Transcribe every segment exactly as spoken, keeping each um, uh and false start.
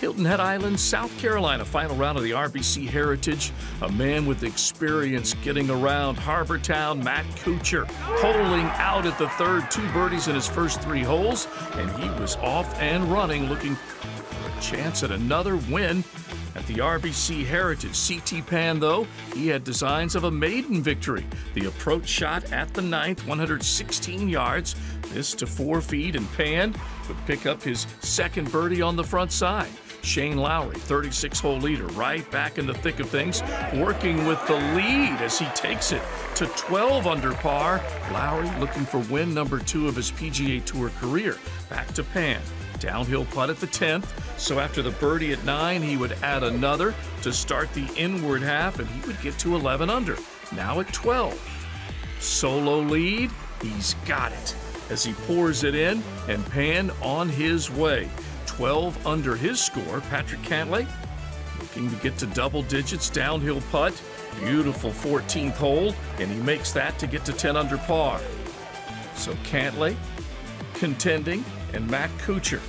Hilton Head Island, South Carolina, final round of the R B C Heritage. A man with experience getting around Harbour Town, Matt Kuchar, holing out at the third, two birdies in his first three holes, and he was off and running, looking for a chance at another win at the R B C Heritage. C T. Pan, though, he had designs of a maiden victory. The approach shot at the ninth, one hundred sixteen yards, this to four feet, and Pan would pick up his second birdie on the front side. Shane Lowry, thirty-six hole leader, right back in the thick of things, working with the lead as he takes it to twelve under par. Lowry looking for win number two of his P G A Tour career. Back to Pan. Downhill putt at the tenth, so after the birdie at nine, he would add another to start the inward half, and he would get to eleven under. Now at twelve. Solo lead, he's got it as he pours it in, and Pan on his way. twelve under his score. Patrick Cantlay looking to get to double digits. Downhill putt, beautiful fourteenth hole, and he makes that to get to ten under par. So Cantlay contending, and Matt Kuchar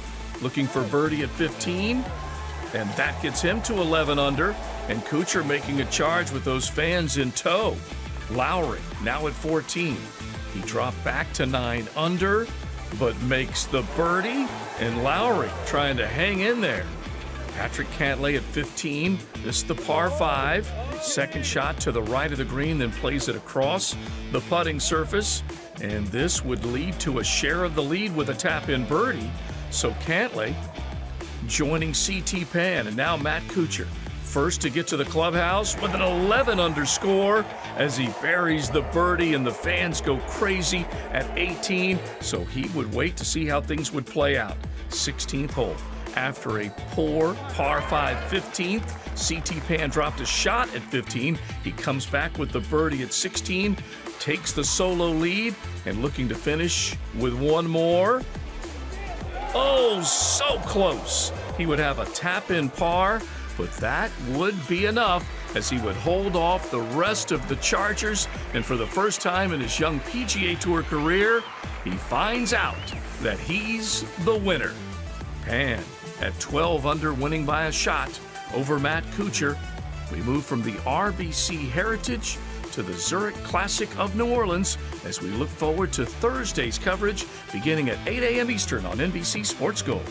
looking for birdie at fifteen, and that gets him to eleven under, and Kuchar making a charge with those fans in tow. Lowry now at fourteen. He dropped back to nine under, but makes the birdie, and Lowry trying to hang in there. Patrick Cantlay at fifteen. This is the par five. Second shot to the right of the green, then plays it across the putting surface, and this would lead to a share of the lead with a tap-in birdie. So Cantlay joining C T. Pan, and now Matt Kuchar, first to get to the clubhouse with an eleven underscore as he buries the birdie, and the fans go crazy at eighteen. So he would wait to see how things would play out. sixteenth hole. After a poor par five fifteenth, C T. Pan dropped a shot at fifteen. He comes back with the birdie at sixteen, takes the solo lead, and looking to finish with one more. Oh, so close. He would have a tap-in par, but that would be enough as he would hold off the rest of the Chargers, and for the first time in his young P G A Tour career, he finds out that he's the winner. Pan at twelve under, winning by a shot over Matt Kuchar. We move from the R B C Heritage to the Zurich Classic of New Orleans as we look forward to Thursday's coverage beginning at eight A M Eastern on N B C Sports Gold.